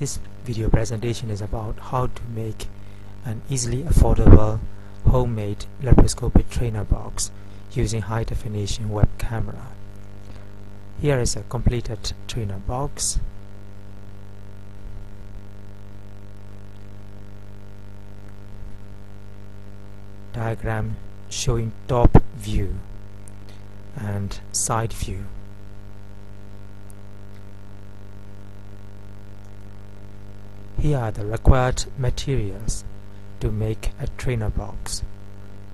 This video presentation is about how to make an easily affordable homemade laparoscopic trainer box using high definition web camera. Here is a completed trainer box. Diagram showing top view and side view. Here are the required materials to make a trainer box: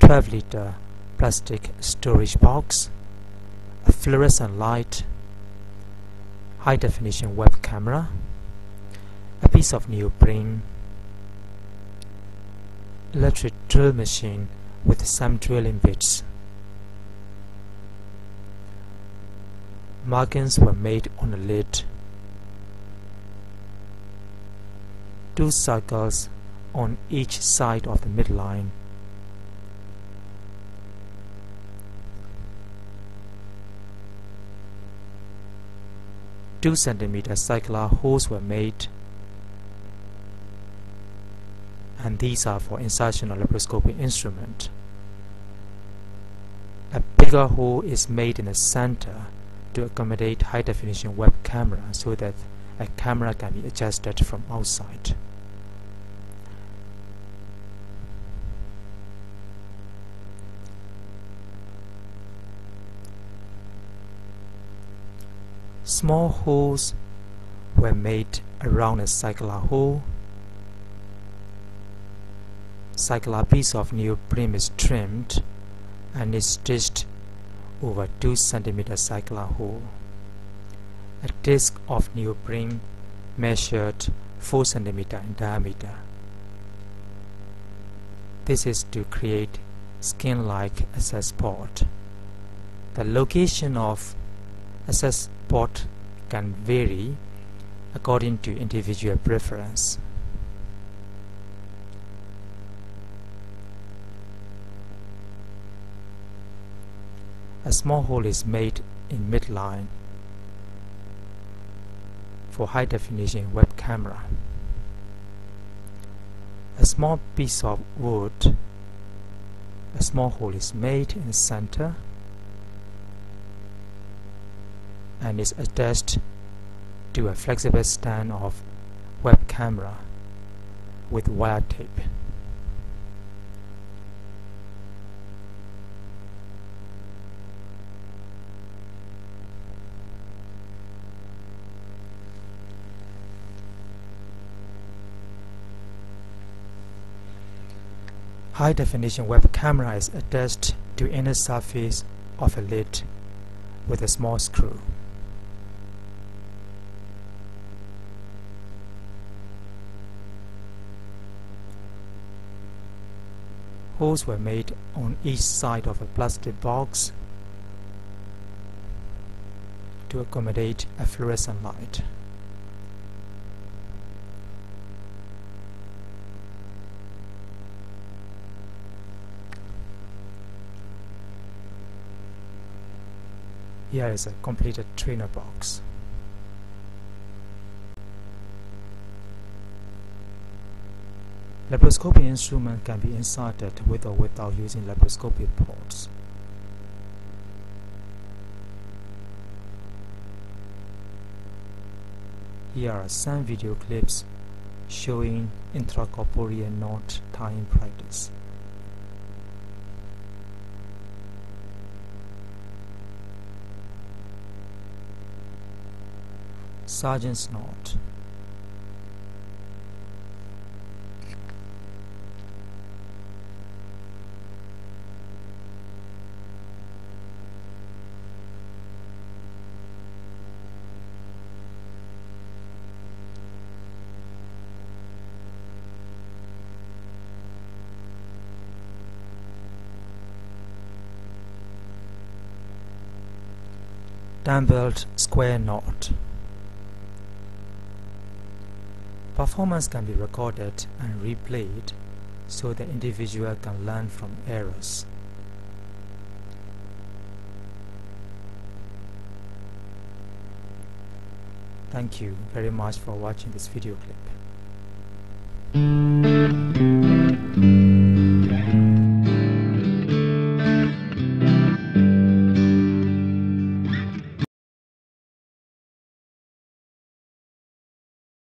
12-liter plastic storage box, a fluorescent light, high-definition web camera, a piece of neoprene, electric drill machine with some drilling bits. Markings were made on the lid. 2 circles on each side of the midline. .2 cm circular holes were made, and these are for insertion of laparoscopic instrument. A bigger hole is made in the center to accommodate high definition web camera so that a camera can be adjusted from outside. Small holes were made around a circular hole. Circular piece of neoprene is trimmed and is stitched over 2 cm circular hole. A disc of neoprene measured 4 cm in diameter. This is to create skin-like access port. The location of access port can vary according to individual preference. A small hole is made in midline for high definition web camera. A small piece of wood, a small hole is made in the center and is attached to a flexible stand of web camera with wire tape. High definition web camera is attached to inner surface of a lid with a small screw. Holes were made on each side of a plastic box to accommodate a fluorescent light. Here is a completed trainer box. Laparoscopic instrument can be inserted with or without using laparoscopic ports. Here are some video clips showing intracorporeal knot tying practice. Sergeant's knot. Dumbbell square knot. Performance can be recorded and replayed so the individual can learn from errors. The Thank you very much for watching this video clip.